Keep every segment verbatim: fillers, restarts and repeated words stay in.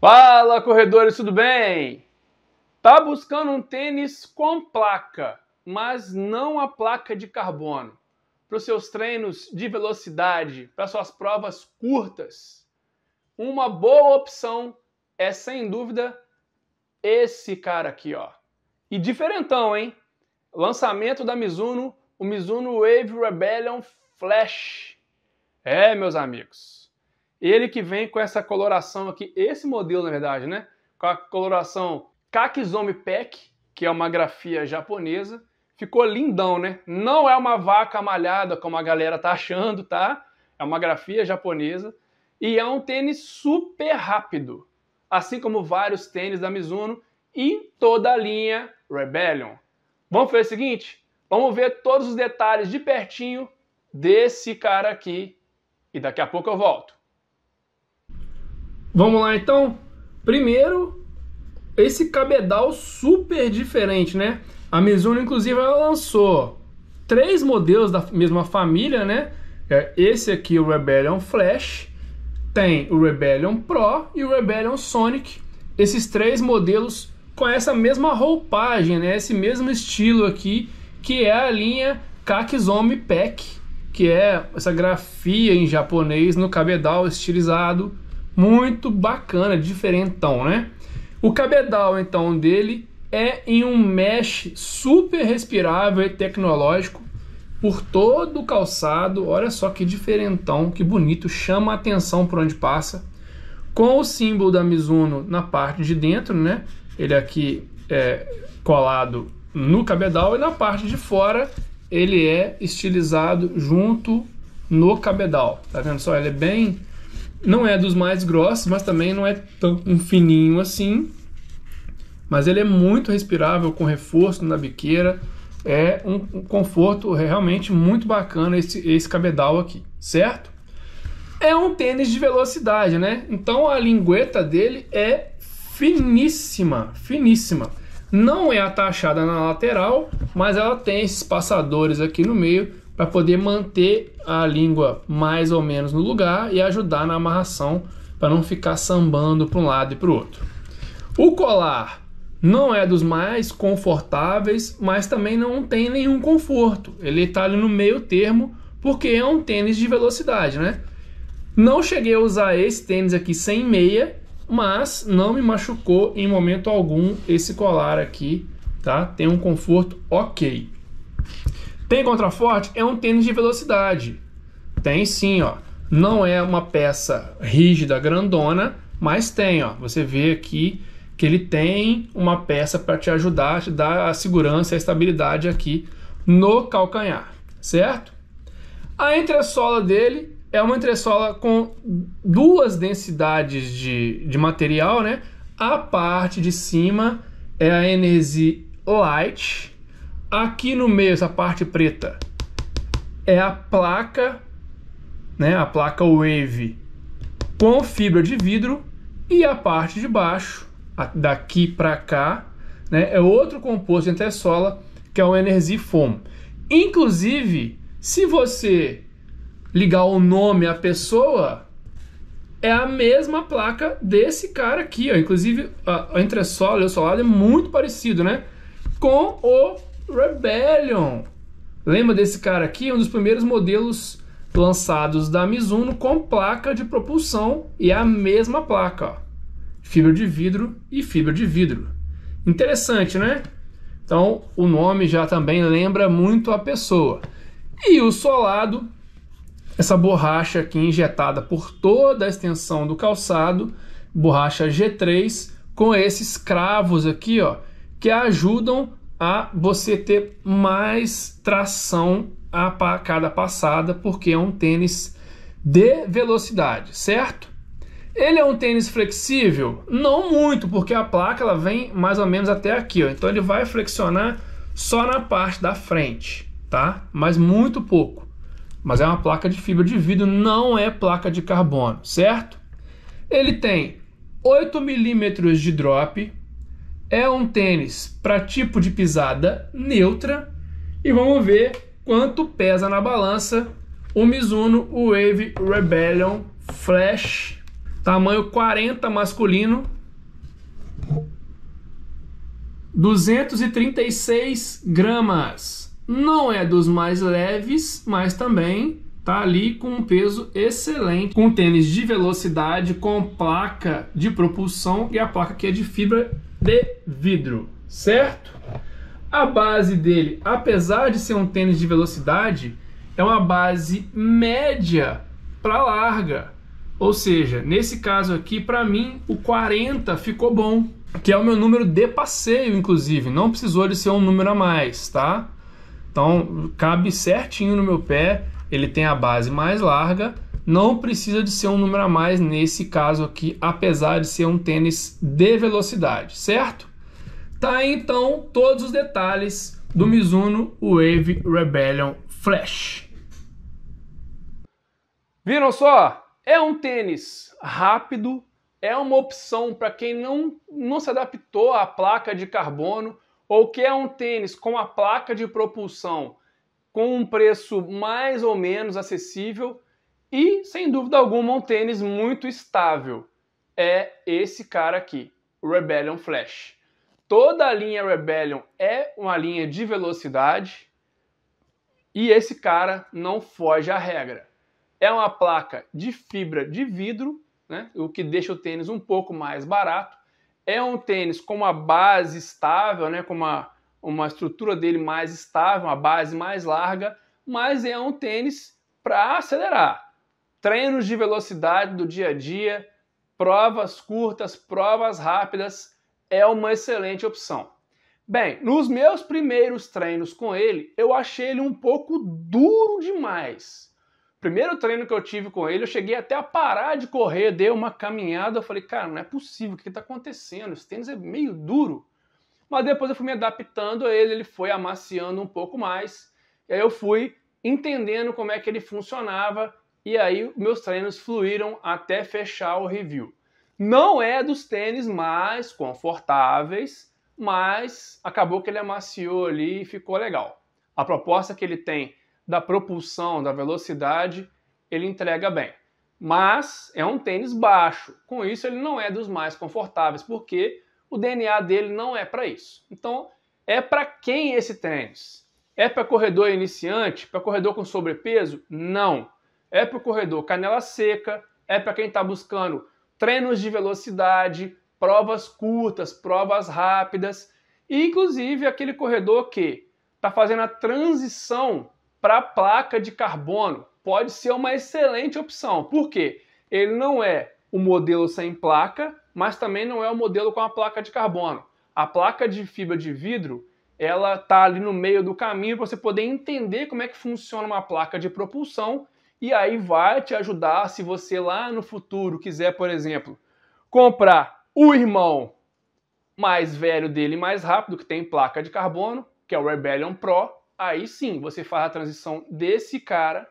Fala, corredores, tudo bem? Tá buscando um tênis com placa, mas não a placa de carbono, para os seus treinos de velocidade, para suas provas curtas? Uma boa opção é, sem dúvida, esse cara aqui, ó. E diferentão, hein? Lançamento da Mizuno, o Mizuno Wave Rebellion Flash. É, meus amigos. Ele que vem com essa coloração aqui, esse modelo na verdade, né? Com a coloração Kakizomi Pack, que é uma grafia japonesa. Ficou lindão, né? Não é uma vaca malhada, como a galera tá achando, tá? É uma grafia japonesa. E é um tênis super rápido. Assim como vários tênis da Mizuno e toda a linha Rebellion. Vamos fazer o seguinte? Vamos ver todos os detalhes de pertinho desse cara aqui. E daqui a pouco eu volto. Vamos lá então, primeiro, esse cabedal super diferente, né? A Mizuno, inclusive, ela lançou três modelos da mesma família, né? Esse aqui, o Rebellion Flash, tem o Rebellion Pro e o Rebellion Sonic. Esses três modelos com essa mesma roupagem, né? Esse mesmo estilo aqui, que é a linha Kakizomi Pack, que é essa grafia em japonês no cabedal estilizado. Muito bacana, diferentão, né? O cabedal, então, dele é em um mesh super respirável e tecnológico por todo o calçado. Olha só que diferentão, que bonito, chama a atenção por onde passa. Com o símbolo da Mizuno na parte de dentro, né? Ele aqui é colado no cabedal e na parte de fora ele é estilizado junto no cabedal. Tá vendo só? Ele é bem... Não é dos mais grossos, mas também não é tão um fininho assim. Mas ele é muito respirável, com reforço na biqueira. É um, um conforto realmente muito bacana esse, esse cabedal aqui, certo? É um tênis de velocidade, né? Então a lingueta dele é finíssima, finíssima. Não é atachada na lateral, mas ela tem esses passadores aqui no meio, para poder manter a língua mais ou menos no lugar e ajudar na amarração para não ficar sambando para um lado e para o outro. O colar não é dos mais confortáveis, mas também não tem nenhum conforto. Ele está ali no meio termo porque é um tênis de velocidade, né? Não cheguei a usar esse tênis aqui sem meia, mas não me machucou em momento algum esse colar aqui, tá? Tem um conforto ok. Tem contraforte? É um tênis de velocidade. Tem sim, ó. Não é uma peça rígida, grandona, mas tem, ó. Você vê aqui que ele tem uma peça para te ajudar, te dar a segurança, a estabilidade aqui no calcanhar, certo? A entressola dele é uma entressola com duas densidades de, de material, né? A parte de cima é a Energy Light. Aqui no meio, essa parte preta, é a placa, né? A placa Wave com fibra de vidro. E a parte de baixo, a, daqui para cá, né? É outro composto de entressola, que é o Energy Foam. Inclusive, se você ligar o nome à pessoa, é a mesma placa desse cara aqui, ó. Inclusive, a, a entressola e o solado é muito parecido, né? Com o Rebellion. Lembra desse cara aqui? Um dos primeiros modelos lançados da Mizuno com placa de propulsão, e a mesma placa, ó. Fibra de vidro e fibra de vidro. Interessante, né? Então o nome já também lembra muito a pessoa. E o solado, essa borracha aqui injetada por toda a extensão do calçado, borracha G três, com esses cravos aqui, ó, que ajudam a você ter mais tração a cada passada, porque é um tênis de velocidade, certo? Ele é um tênis flexível? Não muito, porque a placa ela vem mais ou menos até aqui, ó. Então ele vai flexionar só na parte da frente, tá? Mas muito pouco. Mas é uma placa de fibra de vidro, não é placa de carbono, certo? Ele tem oito milímetros de drop. É um tênis para tipo de pisada neutra. E vamos ver quanto pesa na balança o Mizuno Wave Rebellion Flash Tamanho quarenta masculino. duzentos e trinta e seis gramas. Não é dos mais leves, mas também tá ali com um peso excelente. Com tênis de velocidade, com placa de propulsão e a placa que é de fibra de vidro, certo? A base dele, apesar de ser um tênis de velocidade, é uma base média para larga. Ou seja, nesse caso aqui, para mim, o quarenta ficou bom, que é o meu número de passeio, inclusive. Não precisou de ser um número a mais, tá? Então, cabe certinho no meu pé. Ele tem a base mais larga. Não precisa de ser um número a mais nesse caso aqui, apesar de ser um tênis de velocidade, certo? Tá aí, então, todos os detalhes do Mizuno Wave Rebellion Flash. Viram só? É um tênis rápido, é uma opção para quem não, não se adaptou à placa de carbono ou quer um tênis com a placa de propulsão com um preço mais ou menos acessível e, sem dúvida alguma, um tênis muito estável. É esse cara aqui, o Rebellion Flash. Toda a linha Rebellion é uma linha de velocidade e esse cara não foge à regra. É uma placa de fibra de vidro, né, o que deixa o tênis um pouco mais barato. É um tênis com uma base estável, né, com uma, uma estrutura dele mais estável, uma base mais larga, mas é um tênis para acelerar. Treinos de velocidade do dia a dia, provas curtas, provas rápidas, é uma excelente opção. Bem, nos meus primeiros treinos com ele, eu achei ele um pouco duro demais. Primeiro treino que eu tive com ele, eu cheguei até a parar de correr, dei uma caminhada, eu falei, cara, não é possível, o que está acontecendo? Esse tênis é meio duro. Mas depois eu fui me adaptando a ele, ele foi amaciando um pouco mais, e aí eu fui entendendo como é que ele funcionava, e aí meus treinos fluíram até fechar o review. Não é dos tênis mais confortáveis, mas acabou que ele amaciou ali e ficou legal. A proposta que ele tem da propulsão, da velocidade, ele entrega bem. Mas é um tênis baixo. Com isso, ele não é dos mais confortáveis, porque o D N A dele não é para isso. Então, é para quem esse tênis? É para corredor iniciante? Para corredor com sobrepeso? Não. É para o corredor canela seca, é para quem está buscando treinos de velocidade, provas curtas, provas rápidas, e inclusive aquele corredor que está fazendo a transição para a placa de carbono, pode ser uma excelente opção. Por quê? Ele não é o modelo sem placa, mas também não é o modelo com a placa de carbono. A placa de fibra de vidro, ela está ali no meio do caminho para você poder entender como é que funciona uma placa de propulsão e aí vai te ajudar se você lá no futuro quiser, por exemplo, comprar o irmão mais velho dele, mais rápido, que tem placa de carbono, que é o Rebellion Pro. Aí sim, você faz a transição desse cara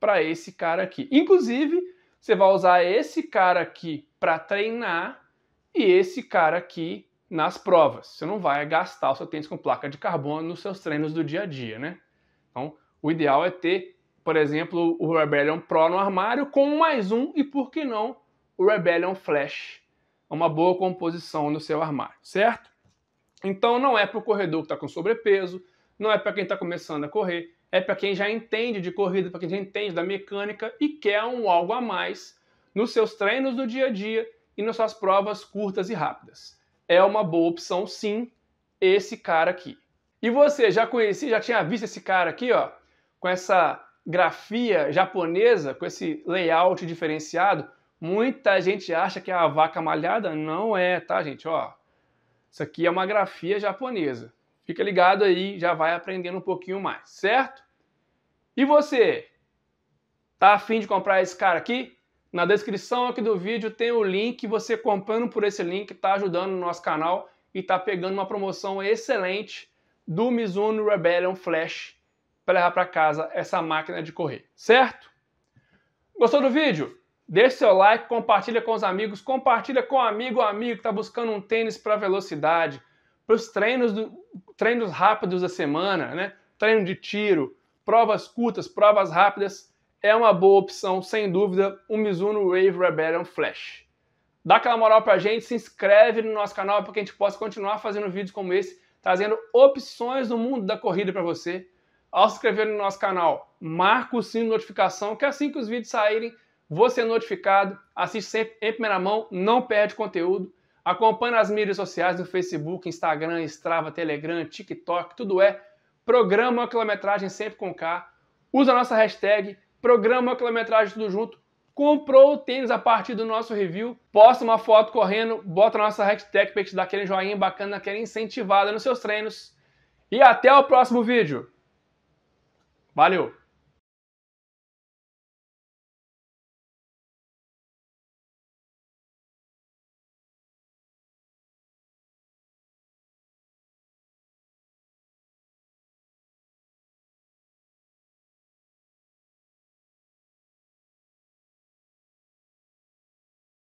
para esse cara aqui. Inclusive, você vai usar esse cara aqui para treinar e esse cara aqui nas provas. Você não vai gastar o seu tênis com placa de carbono nos seus treinos do dia a dia, né? Então, o ideal é ter, por exemplo, o Rebellion Pro no armário com mais um e, por que não, o Rebellion Flash. Uma boa composição no seu armário, certo? Então, não é para o corredor que está com sobrepeso, não é para quem está começando a correr, é para quem já entende de corrida, para quem já entende da mecânica e quer um algo a mais nos seus treinos do dia a dia e nas suas provas curtas e rápidas. É uma boa opção, sim, esse cara aqui. E você já conhecia, já tinha visto esse cara aqui, ó, com essa grafia japonesa, com esse layout diferenciado? Muita gente acha que é a vaca malhada. Não é, tá, gente? Ó, isso aqui é uma grafia japonesa. Fica ligado aí, já vai aprendendo um pouquinho mais, certo? E você? Tá afim de comprar esse cara aqui? Na descrição aqui do vídeo tem o link, você comprando por esse link tá ajudando o nosso canal e tá pegando uma promoção excelente do Mizuno Rebellion Flash para levar para casa essa máquina de correr, certo? Gostou do vídeo? Deixe seu like, compartilha com os amigos, compartilha com um amigo ou amigo que tá buscando um tênis para velocidade, para os treinos, do, treinos rápidos da semana, né? Treino de tiro, provas curtas, provas rápidas, é uma boa opção, sem dúvida, o Mizuno Wave Rebellion Flash. Dá aquela moral pra gente, se inscreve no nosso canal para que a gente possa continuar fazendo vídeos como esse, trazendo opções do mundo da corrida para você. Ao se inscrever no nosso canal, marca o sino de notificação, que assim que os vídeos saírem, você é notificado, assiste sempre em primeira mão, não perde conteúdo. Acompanhe as mídias sociais no Facebook, Instagram, Strava, Telegram, TikTok, tudo é Programa Quilometragem sempre com K. Usa a nossa hashtag Programa Quilometragem tudo junto. Comprou o tênis a partir do nosso review, posta uma foto correndo, bota a nossa hashtag para te dar aquele joinha bacana, aquela incentivada nos seus treinos. E até o próximo vídeo. Valeu!